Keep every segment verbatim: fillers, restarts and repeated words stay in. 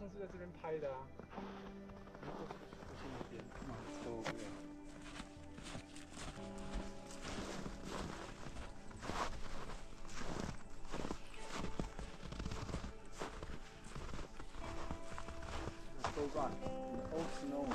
上次在这边拍的啊。So bad. The old snow.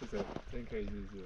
这个真可以试试。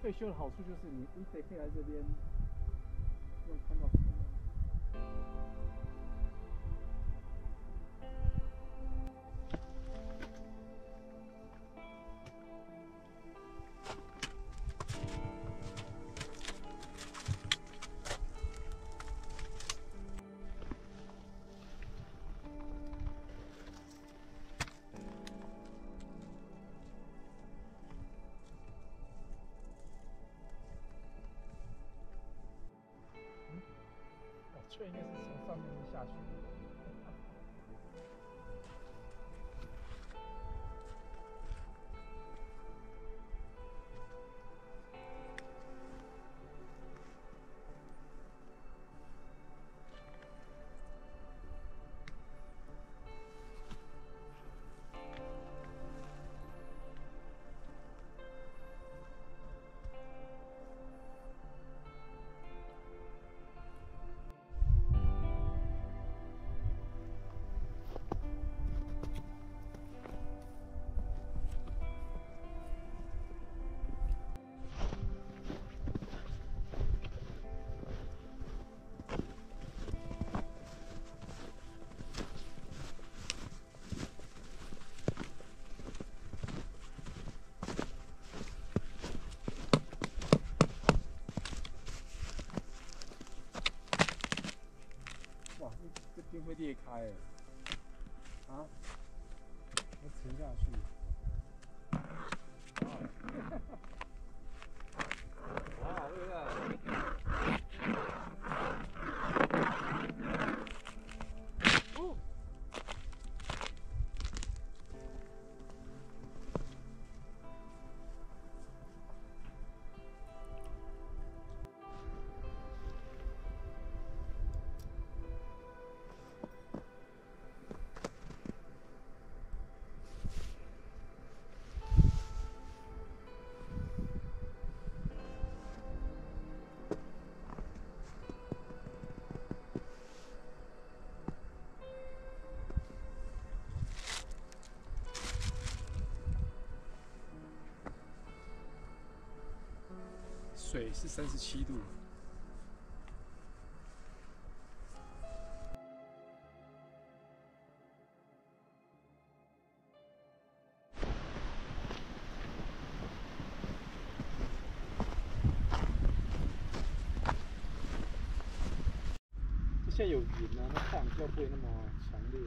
退休的好处就是你，你得可以来这边，能看到什么。 这应该是从上面下去的。裂开了，啊，要沉下去。 水是三十七度。 现在有云啊，那浪比较不会那么强烈。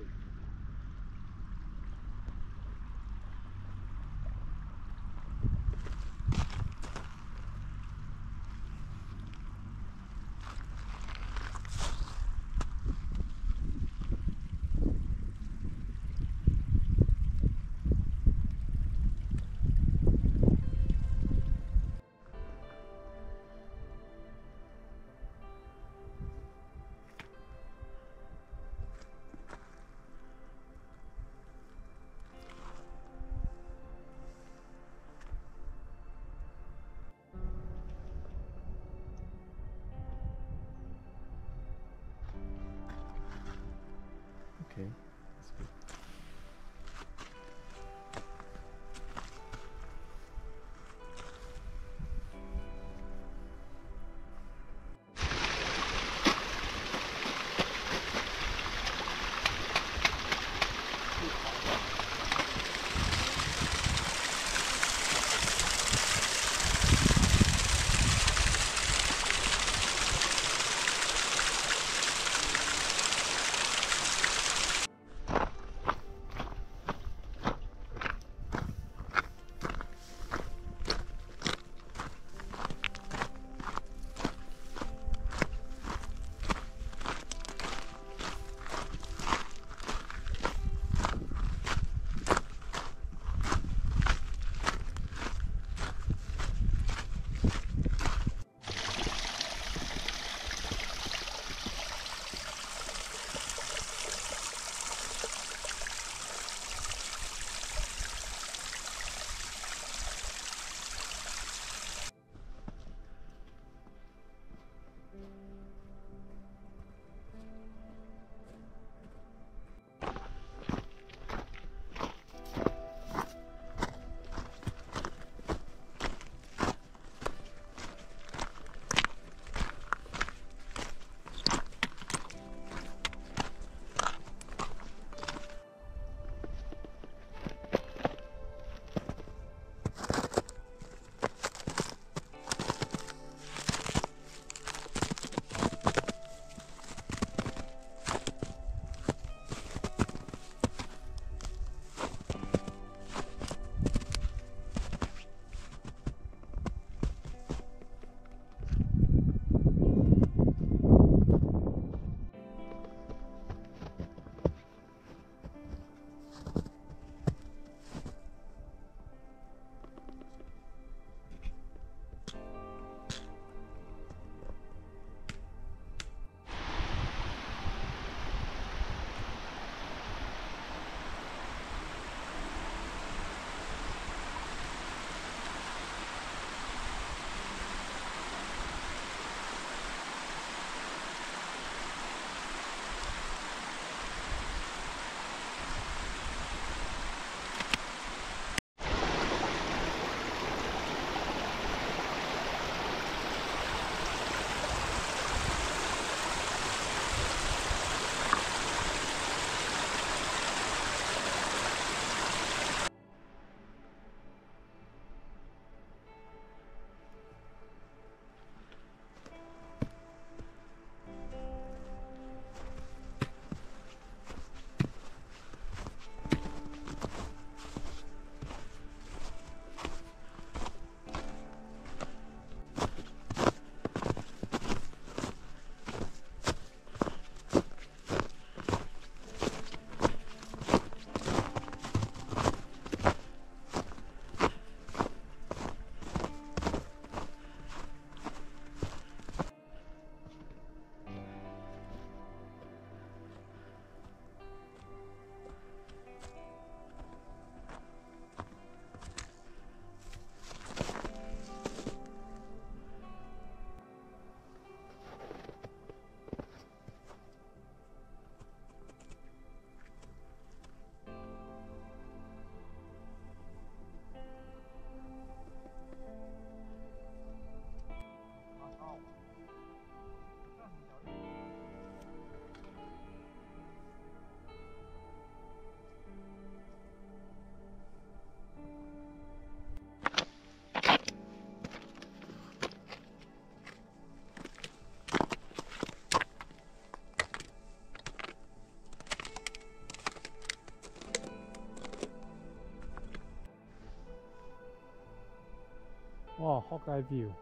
Wow, Hawkeye view.